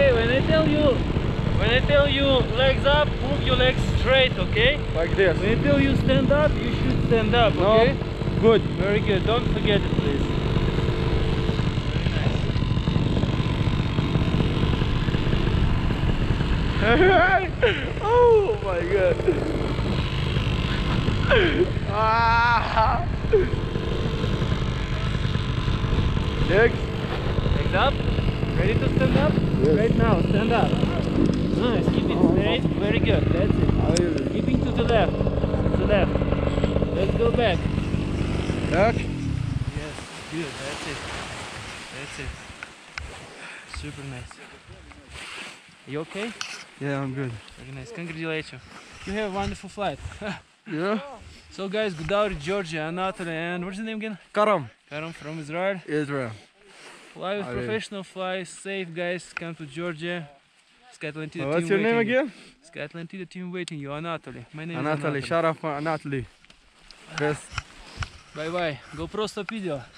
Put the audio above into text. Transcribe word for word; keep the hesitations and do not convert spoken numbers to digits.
Okay, when I tell you, when I tell you legs up, move your legs straight, okay? Like this. When I tell you stand up, you should stand up, okay? No. Good. Very good. Don't forget it, please. Very nice. Oh my god. Ah. Legs. Legs up. Ready to stand up? Yes. Right now, stand up. Nice, keep it straight, very good, that's it. Keeping to the left, to the left. Let's go back. Back? Yes, good, that's it. That's it. Super nice. You okay? Yeah, I'm good. Very nice, congratulations. You have a wonderful flight. Yeah. So guys, Gudauri, Georgia, Anatoly, and what's your name again? Karam. Karam from Israel? Israel. Fly with Aye. Professional, fly safe, guys. Come to Georgia. Sky Atlantida oh, team waiting. What's your name again? Sky Atlantida team waiting you. Anatoly. My name Anatoly, is Anatoly. Anatoly Sharafan, Anatoly. Best. Bye bye. GoPro stop video.